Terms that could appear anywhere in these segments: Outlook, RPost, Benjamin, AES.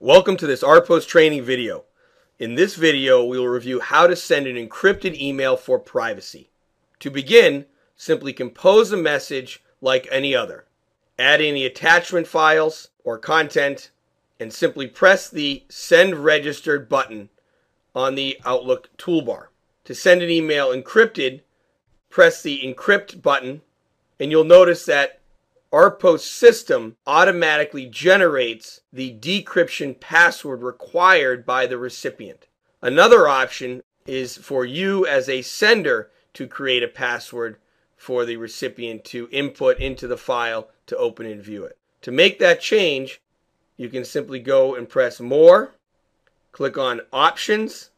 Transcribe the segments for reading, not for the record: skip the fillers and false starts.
Welcome to this RPost training video. In this video, we will review how to send an encrypted email for privacy. To begin, simply compose a message like any other. Add any attachment files or content and simply press the Send Registered button on the Outlook toolbar. To send an email encrypted, press the Encrypt button and you'll notice that RPost system automatically generates the decryption password required by the recipient. Another option is for you as a sender to create a password for the recipient to input into the file to open and view it. To make that change, you can simply go and press More, click on Options,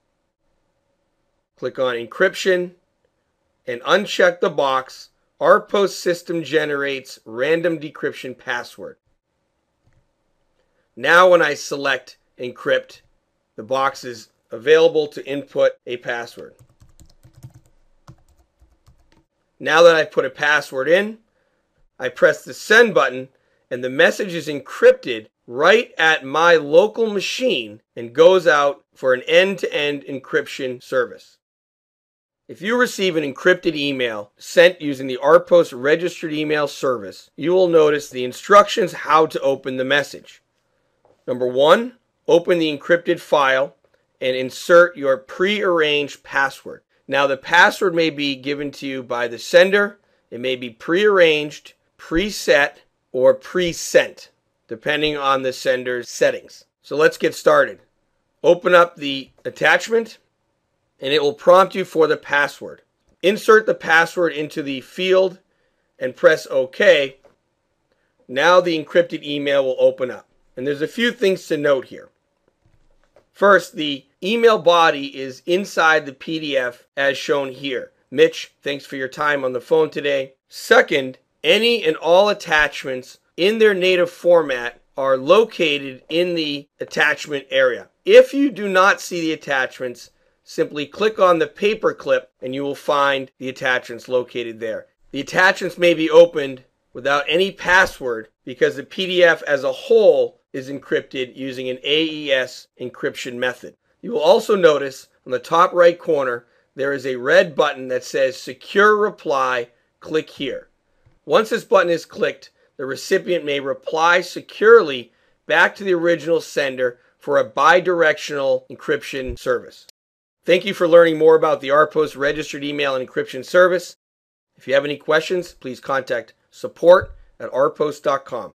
click on Encryption, and uncheck the box RPost system generates random decryption password. Now when I select encrypt, the box is available to input a password. Now that I've put a password in, I press the send button and the message is encrypted right at my local machine and goes out for an end-to-end encryption service. If you receive an encrypted email sent using the RPost registered email service, you will notice the instructions how to open the message. Number one, open the encrypted file and insert your pre-arranged password. Now the password may be given to you by the sender. It may be pre-arranged, preset, or pre-sent, depending on the sender's settings. So let's get started. Open up the attachment, and it will prompt you for the password. Insert the password into the field and press OK. Now the encrypted email will open up. And there's a few things to note here. First, the email body is inside the PDF as shown here. Mitch, thanks for your time on the phone today. Second, any and all attachments in their native format are located in the attachment area. If you do not see the attachments, simply click on the paperclip and you will find the attachments located there. The attachments may be opened without any password because the PDF as a whole is encrypted using an AES encryption method. You will also notice on the top right corner there is a red button that says Secure Reply, click here. Once this button is clicked, the recipient may reply securely back to the original sender for a bidirectional encryption service. Thank you for learning more about the RPost registered email and encryption service. If you have any questions, please contact support@rpost.com.